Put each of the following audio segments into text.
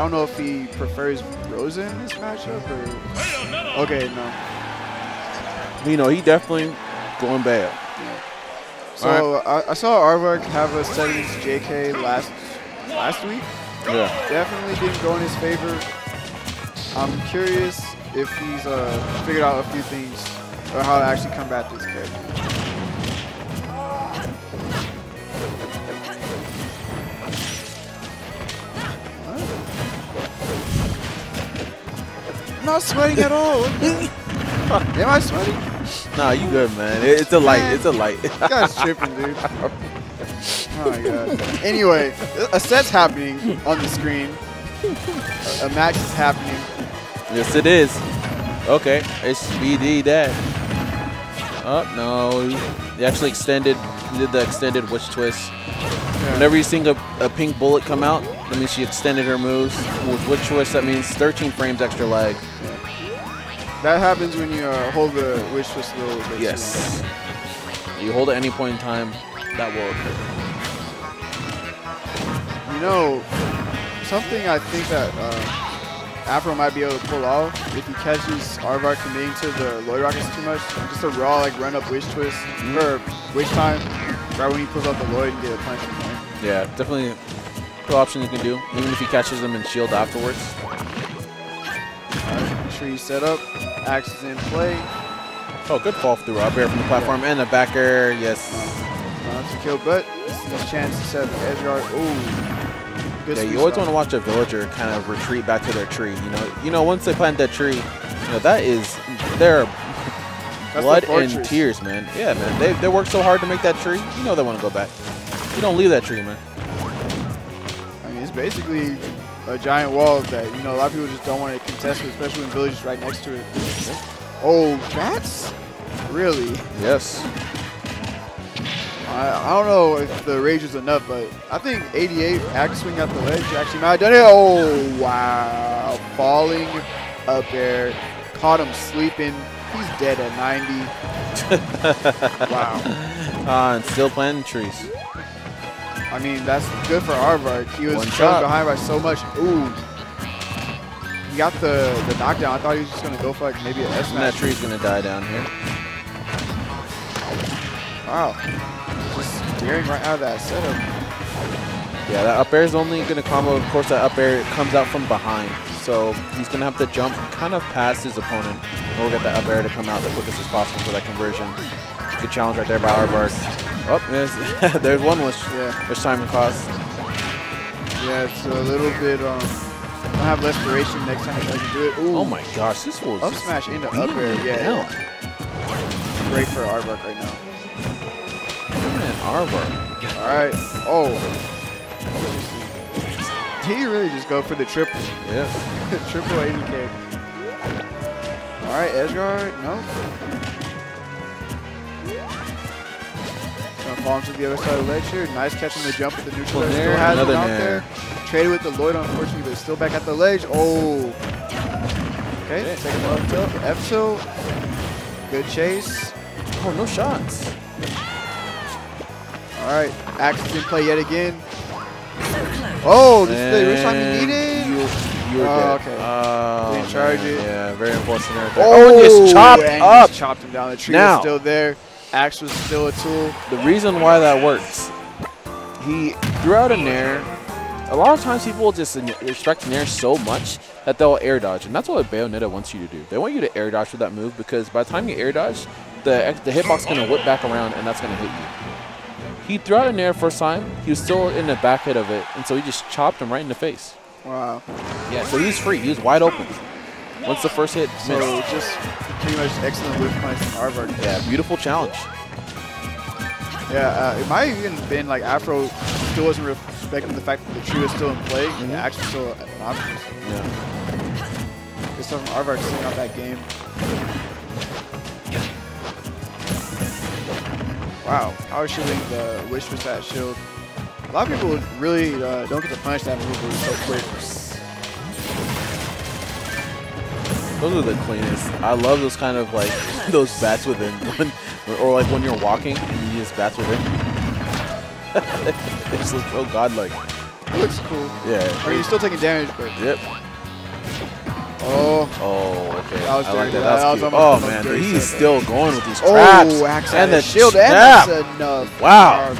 I don't know if he prefers Rosa in this matchup or... Okay, no. You know, he definitely going bad. Yeah. So, right. I saw Aardvark have a set against JK last week. Yeah. Definitely didn't go in his favor. I'm curious if he's figured out a few things or how to actually combat this character. I'm not sweating at all. Am I sweating? Nah, you good, man. It's a light. Man, it's a light. This guy's tripping, dude. Oh my god. Anyway, a set's happening on the screen. A match is happening. Yes, it is. Okay, it's BD that. Oh no, they actually extended. He did the extended witch twist. Yeah. Whenever you see a pink bullet come out, that means she extended her moves. With witch twist, that means 13 frames extra lag. That happens when you hold the witch twist a little bit. Yes. You hold at any point in time, that will occur. You know, something I think that Aphro might be able to pull off if he catches Aardvark committing to the Lloyd rockets too much. Just a raw like run up witch twist or witch time right when he pulls out the Lloyd and get a punch. Yeah, definitely cool option you can do, even if he catches them in shield afterwards. Tree set up, axe is in play. Oh, good fall through. Up air from the platform and a back air. Yes. That's a kill, but this is a chance to set up the edge guard. Oh, good. Yeah, you always want to watch a villager kind of retreat back to their tree. You know, once they plant that tree, you know that is their blood and tears, man. Yeah, man. They worked so hard to make that tree. You know they want to go back. You don't leave that tree, man. Basically a giant wall that, you know, a lot of people just don't want to contest with, especially when Villager's right next to it. Oh, that's really... Yes. I don't know if the rage is enough, but I think 88 axe swing at the ledge actually might have done it. Oh, wow. Falling up there. Caught him sleeping. He's dead at 90. Wow. And still planting trees. I mean, that's good for Aardvark. He was trailed behind by so much. Ooh. He got the knockdown. I thought he was just going to go for like maybe an S match. That tree's going to die down here. Wow. Just daring right out of that setup. Yeah, that up air is only going to combo. Of course, that up air comes out from behind. So he's going to have to jump kind of past his opponent. We'll get that up air to come out the quickest as possible for that conversion. Good challenge right there by Aardvark. Oh, there's one which time it costs. Yeah, it's a little bit. I'll have less duration next time I can do it. Ooh. Oh my gosh, this was up smash into up air. Yeah, great for Aardvark right now. Man, Aardvark. All right. Oh, did he really just go for the triple? Yeah. Triple 80K. All right, Edgeguard. No. Falls to the other side of the ledge here. Nice catch on the jump with the neutral air. Has it out there. Traded with the Lloyd, unfortunately, but still back at the ledge. Oh. Okay, yeah. Second up tilt. F tilt. Good chase. Oh, no shots. All right, axe is in play yet again. Oh, this is the rich time you needed. You were dead. Okay. Didn't charge it. Yeah, very unfortunate. Oh, just chopped up. Just chopped him down. The tree is still there. Axe was still a tool. The reason why that works, he threw out an air. A lot of times people just respect an air so much that they'll air dodge, and that's what Bayonetta wants you to do. They want you to air dodge with that move because by the time you air dodge, the hitbox is going to whip back around, and that's going to hit you. He threw out an air first time. He was still in the back hit of it, and so he just chopped him right in the face. Wow. Yeah, so he was free. He was wide open. Once the first hit, so missed. Just pretty much excellent whip punch from Aardvark. Yeah, beautiful challenge. Yeah, it might have even been like Aphro still wasn't respecting the fact that the tree was still in play and the axe was still an option. Yeah. Good stuff from Aardvark sitting out that game. Wow, power shielding the wish was that shield. A lot of people really don't get to punish that move so quick. Those are the cleanest. I love those kind of like those bats within, or like when you're walking and you just bats within. They just look so godlike. It looks cool. Yeah. Are you still taking damage, but... Yep. Oh. Oh, okay. That was I like that. That's cute. Oh, man. Dude, he's still going with these traps. Oh, actually. And the shield. And that's enough. Wow.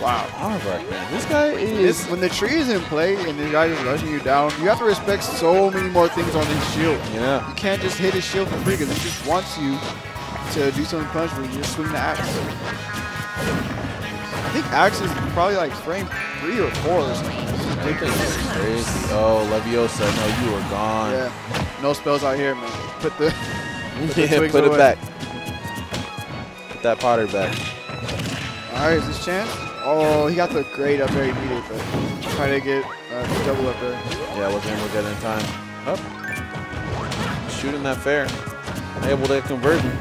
Wow. Aardvark, man. This guy is... When the tree is in play and the guy is rushing you down, you have to respect so many more things on his shield. Yeah. You can't just hit his shield for free because he just wants you to do something punishable. You just swing the axe. I think axe is probably like frame 3 or 4 or something. This is crazy. Oh, Leviosa. No, you are gone. Yeah. No spells out here, man. Put the... put it back. Put that Potter back. All right, is this chance? Oh, he got the grade up there. He needed it, but try to get double up there. Yeah, wasn't able to get in time. Up. Shooting that fair. Able to convert him.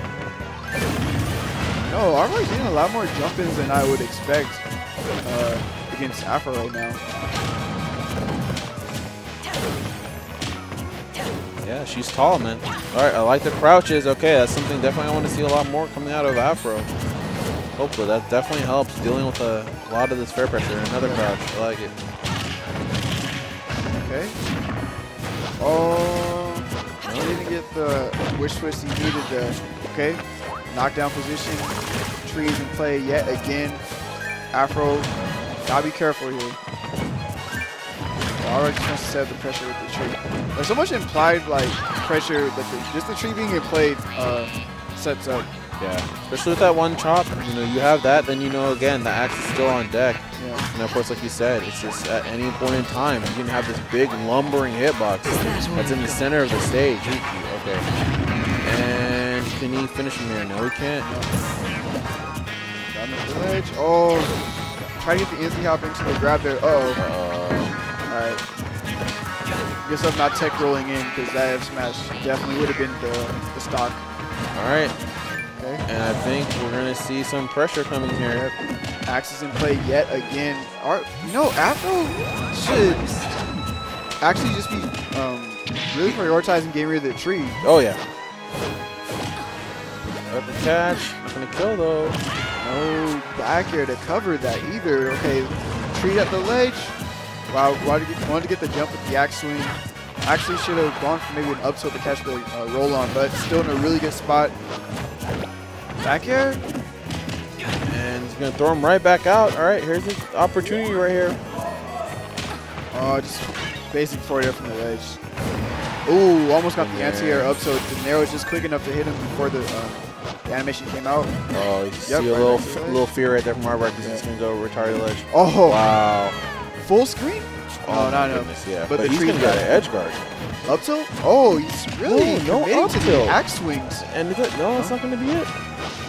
No, Aardvark's doing a lot more jump-ins than I would expect against Aphro right now. Yeah, she's tall, man. All right, I like the crouches. Okay, that's something definitely I want to see a lot more coming out of Aphro. Hopefully, that definitely helps dealing with a lot of this fair pressure. Another crouch. I like it. Okay. Oh, I didn't get the wish twist he needed there. Okay. Knockdown position. Trees in play yet again. Aphro, gotta be careful here. Already trying to set the pressure with the tree. There's so much implied like pressure that just the tree being in play sets up. Yeah, especially with that one chop, you know, you have that, then you know again the axe is still on deck. Yeah. And of course, like you said, it's just at any point in time you can have this big lumbering hitbox that's in the center of the stage. Okay, and can he finish him there? No, he can't. Down the ledge. Oh, try to get the easy hop into the grab there. All right. Guess I'm not tech rolling in because that F smash definitely would have been the stock. All right. Okay. And I think we're going to see some pressure coming here. Yep. Axe is in play yet again. Aphro should actually just be really prioritizing getting rid of the tree. Oh, yeah. Up and catch. Not going to kill, though. No back air to cover that either. Okay, tree at the ledge. Wow, wanted to get the jump with the axe swing. Actually should have gone for maybe an up tilt to catch the roll on, but still in a really good spot. Back air, and he's gonna throw him right back out. All right, here's the opportunity right here. Oh, just basic forward air from the ledge. Ooh, almost got the anti-air up, so the narrow is just quick enough to hit him before the animation came out. Oh, you see a little fear right there from Aardvark because he's gonna go retarded ledge. Oh, wow! Full screen? Oh, no, no. Yeah, but he's gonna get an edge guard. Up tilt? Oh, he's really committing to the axe swings. And no, that's not gonna be it.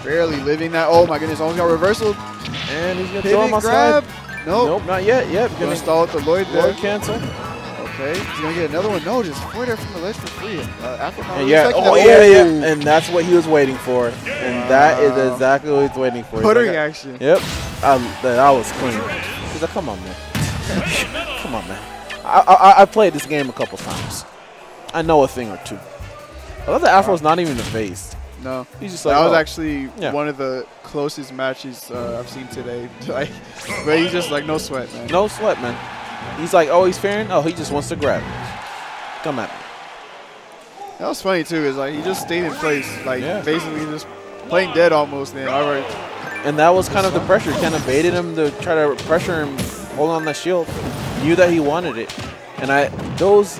Barely living that. Oh my goodness! Almost got reversal. And he's gonna throw him outside. Nope, not yet. Yep, gonna install it to Lloyd there. Lloyd cancel. Okay, he's gonna get another one. No, just forward air from the ledge for free. And that's what he was waiting for. And that is exactly what he's waiting for. Putting action. Yep. That was clean. He's like, come on, man. Come on, man. I played this game a couple times. I know a thing or two. I love that Aphro's not even evasive. No, he's just like, that was actually one of the closest matches I've seen today. Like, but he's just like, no sweat, man. No sweat, man. He's like, oh, he's fairing. Oh, he just wants to grab. Come at me. That was funny too. Is like he just stayed in place, like basically just playing dead almost. Then and that was kind of the pressure. Kind of baited him to try to pressure him, hold on the shield. Knew that he wanted it, and those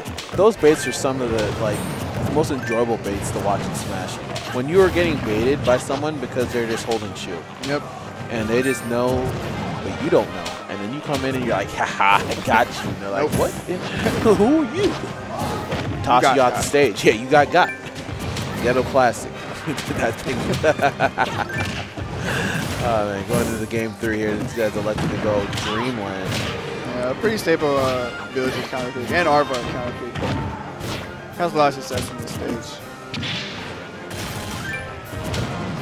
baits are some of the most enjoyable baits to watch in Smash. When you are getting baited by someone because they're just holding shield. Yep. And they just know, but you don't know. And then you come in and you're like, haha, I got you. And they're like, what? Who are you? Toss you out the stage. Yeah, you got. Ghetto classic. That thing. Oh, man, going into the game 3 here. These guys elected to go Dreamland. Yeah, pretty stable Villager counter pick and Aardvark counter pick. Has a lot of success on this stage.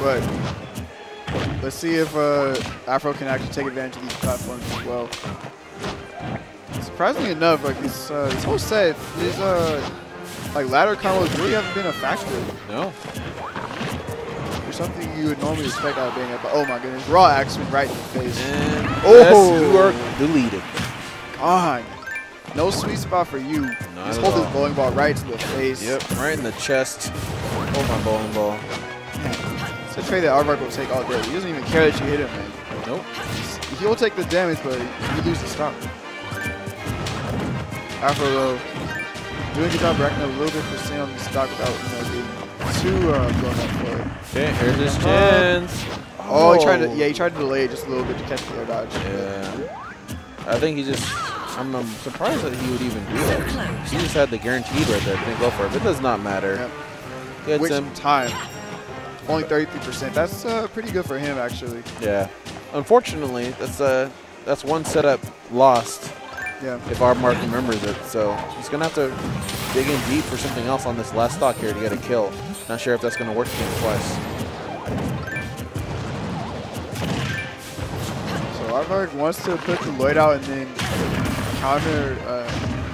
But let's see if Aphro can actually take advantage of these platforms as well. Surprisingly enough, like this whole set, these like ladder combos really haven't been a factor. No. There's something you would normally expect out of Bayonetta, but oh my goodness, raw axe went right in the face. And you are deleted. on. No sweet spot for you. Not just hold this bowling ball right to the face. Yep, right in the chest. Hold my bowling ball. It's a trade that Aardvark will take all day. He doesn't even care that you hit him, man. Nope. He will take the damage, but he loses the stop. Aphro though, doing a good job racking up a little bit for staying on the stock without, you know, being too going up for it. Can't hurt this chance. Oh, he tried to, yeah, he tried to delay it just a little bit to catch the air dodge. Yeah. I think he just, I'm surprised that he would even do that. He just had the guaranteed right there. Didn't go for it. It does not matter. Yep. Which time? Only 33%. That's pretty good for him, actually. Yeah. Unfortunately, that's one setup lost. Yeah. If Aardvark remembers it, so he's gonna have to dig in deep for something else on this last stock here to get a kill. Not sure if that's gonna work again twice. So Aardvark wants to put the Lloyd out and then counter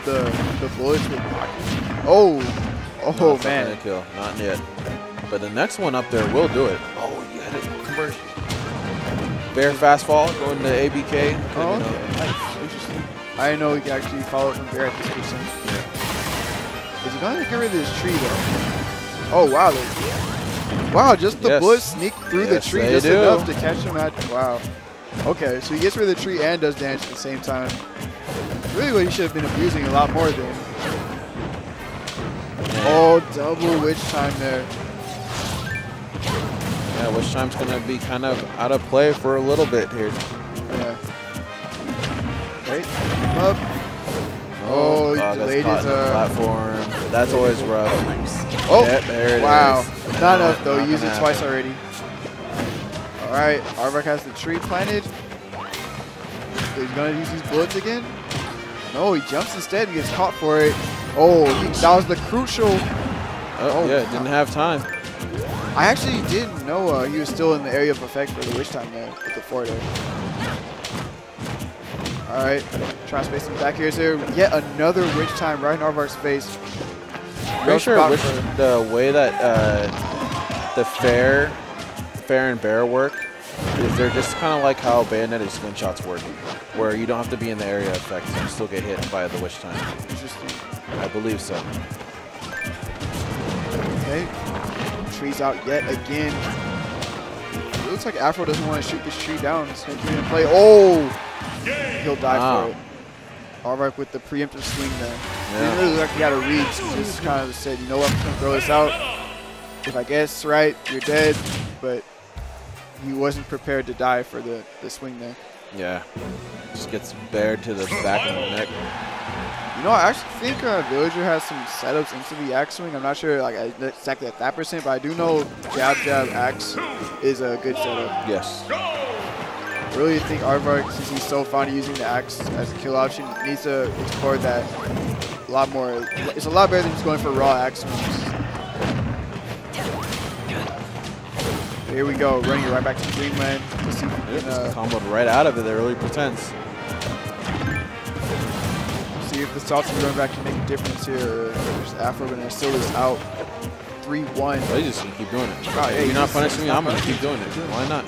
the bullets with pockets. Oh not man! Not kill, not yet. But the next one up there will do it. Oh, you had it conversion. Bear fast fall going to ABK. Oh, okay. Nice, interesting. I know he can actually follow from Bear at this percent. Yeah. Is he going to get rid of this tree, though? Oh, wow. Wow, just the bullet sneaked through the tree just enough to catch him at. Wow. Okay, so he gets rid of the tree and does damage at the same time. Really what he should have been abusing a lot more then. Oh, double witch time there. Yeah, witch time's going to be kind of out of play for a little bit here. Yeah. Right. Up. Oh, he delayed his platform. That's always rough. Oh, yep, there it is. Not enough, though. He used it twice already. All right. Aardvark has the tree planted. He's going to use these bullets again. No, he jumps instead and gets caught for it. Oh, that was the crucial. Oh, yeah. Didn't have time. I actually didn't know he was still in the area of effect for the wish time there with the forward air. All right, trying to space him back here. Is there yet another witch time right in Aardvark's face? Pretty sure witch, the way that the fair and bear work is they're just kind of like how Bayonetta's spin shots work, where you don't have to be in the area of effect and you still get hit by the witch time. Interesting. I believe so. Okay, tree's out yet again. It looks like Aphro doesn't want to shoot this tree down. It's going to keep it in play. Oh! He'll die for it. Aardvark with the preemptive swing there. Yeah. He didn't really like he had a read, so he just kind of said, you know what, I'm going to throw this out. If I guess right, you're dead. But he wasn't prepared to die for the swing there. Yeah. Just gets bared to the back of the neck. You know, I actually think Villager has some setups into the axe swing. I'm not sure like exactly at that percent, but I do know jab, axe is a good setup. Yes. I really think Aardvark, since he's so fond of using the axe as a kill option, needs to explore that a lot more. It's a lot better than just going for raw axe moves. Here we go, running it right back to Dreamland. Let's see if we can, comboed right out of it. That really pretends. See if the salty run back can make a difference here. There's Aphro going to seal this out. 3-1. Well, you just can keep doing it. Oh, yeah, you're not punishing me. I'm going to keep doing it. Why not?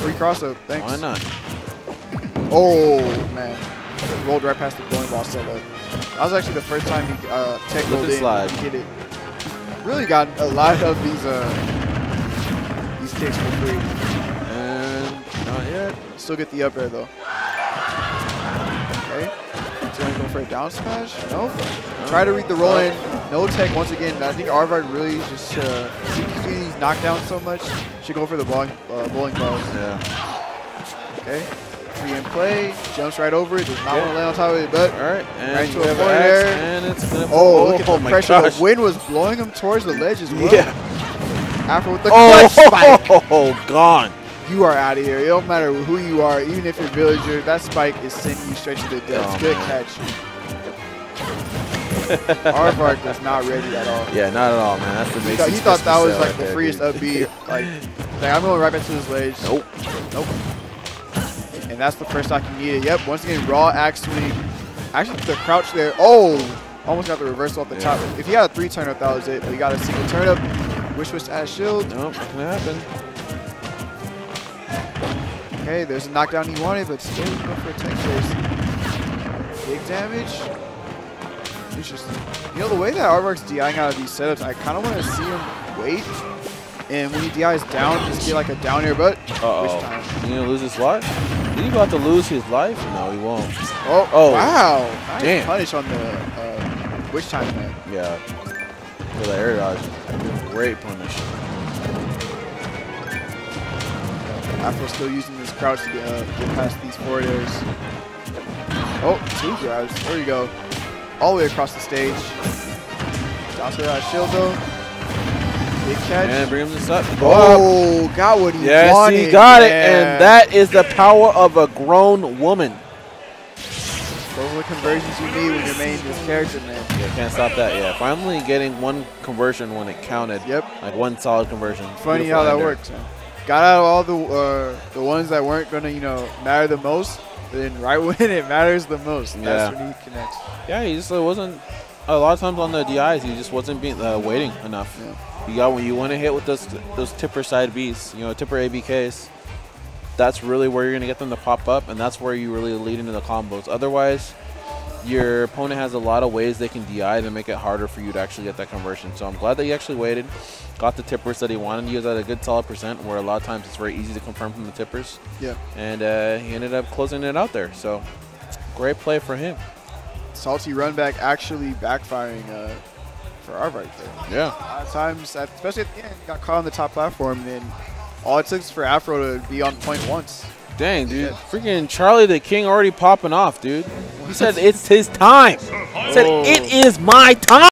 Free cross-up, thanks. Why not? Oh, man. Rolled right past the bowling ball setup. That was actually the first time he tech rolled in and hit it. Really got a lot of these kicks for free. And not yet. Still get the up air, though. Okay. Is he going for a down smash? No. Try to read the roll in. No tech once again. I think Aardvark really just he's knocked down so much. Should go for the bowling balls. Yeah. Okay. Free in play. Jumps right over it. Does not want to land on top of it, but right to a forward air. And it's look at the pressure. Gosh. The wind was blowing him towards the ledge as well. Yeah. After with the clutch spike. Oh, gone. You are out of here. It don't matter who you are, even if you're Villager, that spike is sending you straight to the depths. Good catch. Aardvark was not ready at all. Yeah, not at all, man. That's the basic. He thought that was like the freest upbeat. Like, I'm going right back to this ledge. Nope. And that's the first stock you needed. Yep, once again, raw axe swing. Actually, the crouch there. Oh, almost got the reversal off the top. If he had a 3 turn up, that was it. But he got a single turn up. Wish to add shield. Nope, not gonna happen. Okay, there's a knockdown he wanted, but still going for a tech chase. big damage. Interesting. You know, the way that Aardvark's DIing out of these setups, I kind of want to see him wait. And when he DIs down, just get like a down air butt. Uh-oh. He's going to lose his life? Is he about to lose his life? No, he won't. Oh, oh wow. Nice damn. Punish on the witch time, man. Yeah. For the air dodge. Great punish. Aphro still using this crouch to get past these forward airs. Oh, two grabs. There you go. All the way across the stage. Dodge that shield, though. Big catch. And bring him this up. Oh, got what he wanted. Yes, he got it. And that is the power of a grown woman. Those are the conversions you need when you're main this character, man. Yeah, can't stop that. Yeah, finally getting one conversion when it counted. Yep. Like one solid conversion. Funny how that works, man. Got out of all the ones that weren't gonna, you know, matter the most. Then right when it matters the most, that's when he connects. Yeah, he just wasn't. A lot of times on the DIs, he just wasn't being waiting enough. Yeah. You got when you want to hit with those tipper side Bs, you know, tipper ABKs. That's really where you're gonna get them to pop up, and that's where you really lead into the combos. Otherwise, your opponent has a lot of ways they can DI to make it harder for you to actually get that conversion. So I'm glad that he actually waited, got the tippers that he wanted. He was at a good solid percent where a lot of times it's very easy to confirm from the tippers. Yeah. And he ended up closing it out there. So great play for him. Salty run back actually backfiring for Aardvark there. Yeah. A lot of times, especially at the end, got caught on the top platform. Then all it took is for Aphro to be on point once. Dang, dude. Yeah. Freaking Charlie the King already popping off, dude. He said it's his time. He said, it is my time.